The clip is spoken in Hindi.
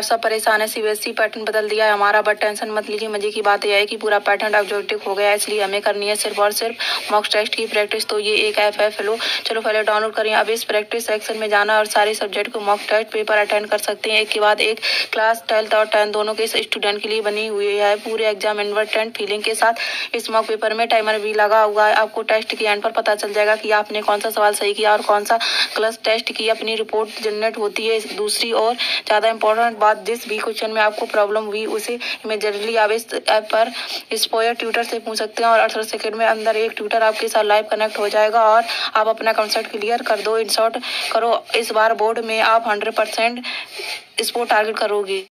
सब परेशान है। सीबीएसई पैटर्न बदल दिया है हमारा, बट टेंशन मत लीजिए। मजे की बात यह है कि पूरा पैटर्न ऑब्जेक्टिव हो गया है, इसलिए हमें करनी है सिर्फ और सिर्फ मॉक टेस्ट की प्रैक्टिस। तो ये एक ऐप है फेलो, चलो पहले डाउनलोड करिए। अब इस प्रैक्टिस सेक्शन में जाना और सारे सब्जेक्ट को मॉक टेस्ट पेपर अटेंड कर सकते हैं, एक के बाद एक। क्लास 12th और 10th दोनों के स्टूडेंट के लिए बनी हुई है, पूरे एग्जाम इन्वर्टेंट फीलिंग के साथ। इस मॉक पेपर में टाइमर भी लगा हुआ है, आपको टेस्ट के एंड पर पता चल जाएगा कि आपने कौन सा सवाल सही किया और कौन सा गलत। टेस्ट की अपनी रिपोर्ट जनरेट होती है। दूसरी और ज़्यादा इंपॉर्टेंट बात, जिस भी क्वेश्चन में आपको प्रॉब्लम हुई उसे इमीडिएटली आप इस ऐप पर स्पॉयर ट्यूटर से पूछ सकते हैं और 18 सेकेंड में अंदर एक ट्यूटर आपके साथ लाइव कनेक्ट हो जाएगा और आप अपना कंसेप्ट क्लियर कर दो। इन शॉर्ट करो, इस बार बोर्ड में आप 100% स्कोर टारगेट करोगे।